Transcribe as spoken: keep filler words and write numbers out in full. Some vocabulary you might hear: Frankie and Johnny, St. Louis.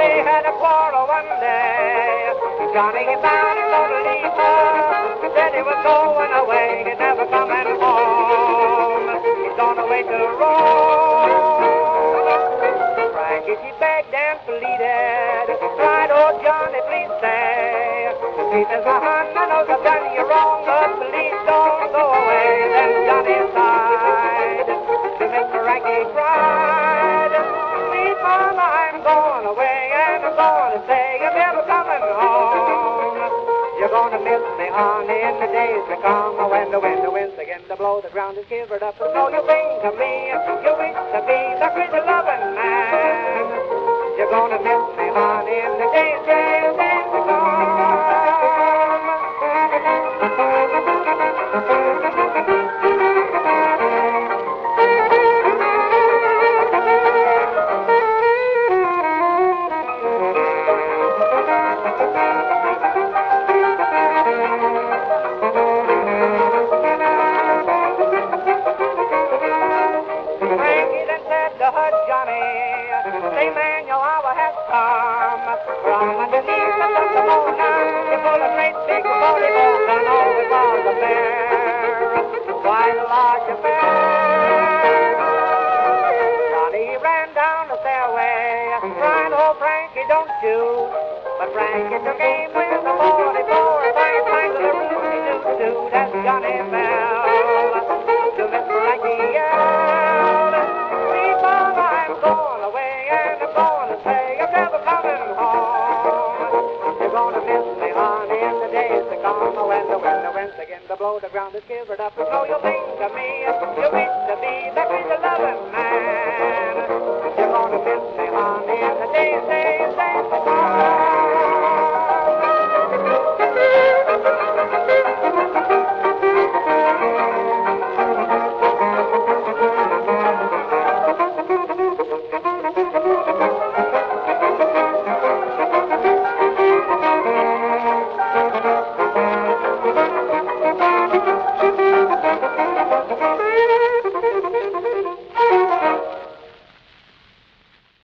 They had a quarrel one day. Johnny found a lonely home. Said he was going away, he'd never come home. He's gone away to Rome. Frankie, she begged and pleaded, cried, "Oh Johnny, please stay." He says, "My honey, I know I've done you wrong, but please don't go away." Then Johnny sighed to make Frankie cried. "Please, Mama, I'm going away, and I'm going to say you're never coming home. You're going to miss me, honey, in the days to come. When the wind, the winds begin to blow, the ground is quivered up with snow. You think of me, you wish to be the crazy loving man. You're going to miss me, honey, in the days, days, days to come." From underneath the Pomona, he pulled a great big forty boat, and oh, it was a bear, quite a large affair. Johnny ran down the stairway, crying, "Oh Frankie, don't shoot!" But Frankie took aim with a forty four, and bang bang to the roof he do do. That's Johnny fell to Miss Frankie yelled, "Please, Mama, I'm going away, and I'm going to say I'm never coming home. When the wind, the winds begin to blow, the ground is quivered up with snow. You think of me, you wish to be that crazy loving man. You're gonna miss me, honey, in the days, days.